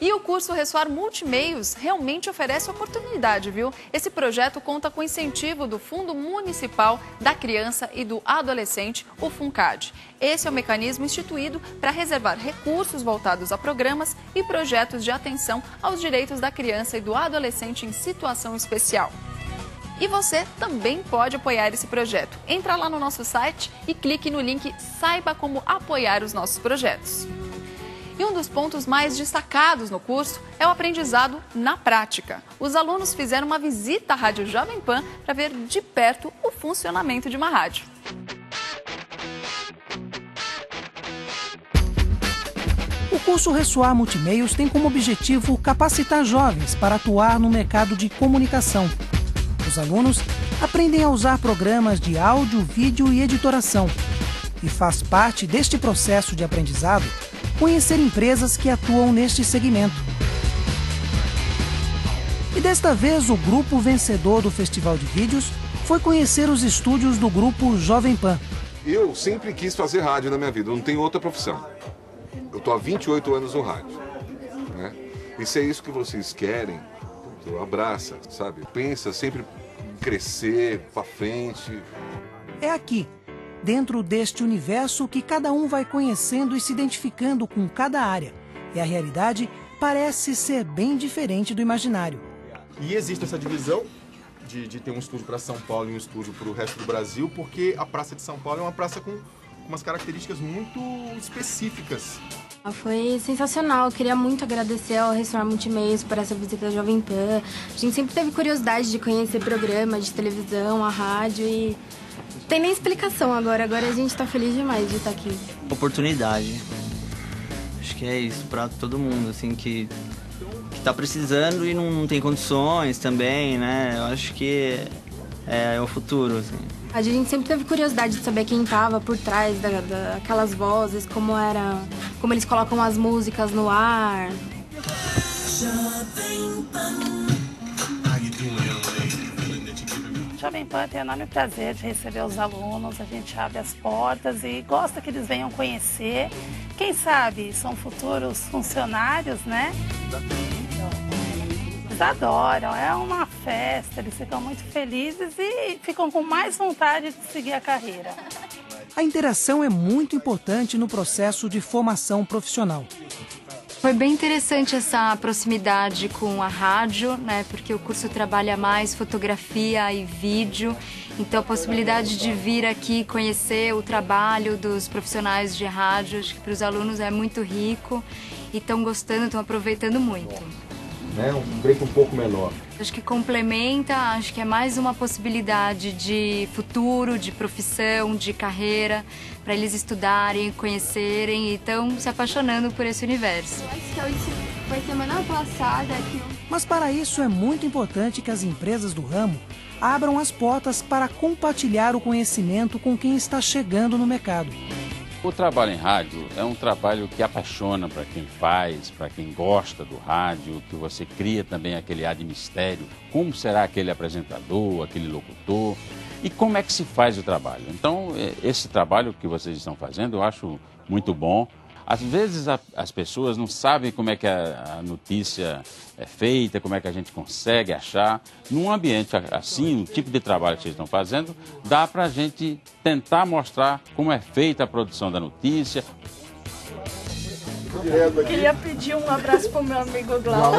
E o curso Ressoar Multimeios realmente oferece oportunidade, viu? Esse projeto conta com incentivo do Fundo Municipal da Criança e do Adolescente, o FUNCAD. Esse é o mecanismo instituído para reservar recursos voltados a programas e projetos de atenção aos direitos da criança e do adolescente em situação especial. E você também pode apoiar esse projeto. Entra lá no nosso site e clique no link Saiba Como Apoiar os Nossos Projetos. E um dos pontos mais destacados no curso é o aprendizado na prática. Os alunos fizeram uma visita à Rádio Jovem Pan para ver de perto o funcionamento de uma rádio. O curso Ressoar Multimeios tem como objetivo capacitar jovens para atuar no mercado de comunicação. Os alunos aprendem a usar programas de áudio, vídeo e editoração. E faz parte deste processo de aprendizado conhecer empresas que atuam neste segmento. E desta vez, o grupo vencedor do Festival de Vídeos foi conhecer os estúdios do grupo Jovem Pan. Eu sempre quis fazer rádio na minha vida, não tenho outra profissão. Eu estou há 28 anos no rádio, né? E se é isso que vocês querem, então abraça, sabe? Pensa sempre em crescer, para frente. É aqui, dentro deste universo, que cada um vai conhecendo e se identificando com cada área. E a realidade parece ser bem diferente do imaginário. E existe essa divisão de ter um estúdio para São Paulo e um estúdio para o resto do Brasil, porque a Praça de São Paulo é uma praça com umas características muito específicas. Foi sensacional, eu queria muito agradecer ao Ressoar Multimeios por essa visita da Jovem Pan. A gente sempre teve curiosidade de conhecer programas de televisão, a rádio e... tem nem explicação agora a gente está feliz demais de estar aqui. Oportunidade, acho que é isso para todo mundo, assim, que tá precisando e não tem condições também, né? Eu acho que é o futuro, assim. A gente sempre teve curiosidade de saber quem estava por trás daquelas vozes, como eles colocam as músicas no ar. Jovem Pan tem o enorme prazer de receber os alunos, a gente abre as portas e gosta que eles venham conhecer. Quem sabe são futuros funcionários, né? Eles adoram, é uma festa, eles ficam muito felizes e ficam com mais vontade de seguir a carreira. A interação é muito importante no processo de formação profissional. Foi bem interessante essa proximidade com a rádio, né? Porque o curso trabalha mais fotografia e vídeo, então a possibilidade de vir aqui conhecer o trabalho dos profissionais de rádio, acho que para os alunos é muito rico e estão gostando, estão aproveitando muito. É um break um pouco menor. Acho que complementa, acho que é mais uma possibilidade de futuro, de profissão, de carreira, para eles estudarem, conhecerem e estão se apaixonando por esse universo. Eu acho que eu foi semana passada que... Mas para isso é muito importante que as empresas do ramo abram as portas para compartilhar o conhecimento com quem está chegando no mercado. O trabalho em rádio é um trabalho que apaixona para quem faz, para quem gosta do rádio, que você cria também aquele ar de mistério. Como será aquele apresentador, aquele locutor? E como é que se faz o trabalho? Então, esse trabalho que vocês estão fazendo, eu acho muito bom. Às vezes as pessoas não sabem como é que a notícia é feita, como é que a gente consegue achar. Num ambiente assim, o tipo de trabalho que vocês estão fazendo, dá para a gente tentar mostrar como é feita a produção da notícia. Queria pedir um abraço para o meu amigo Glauber.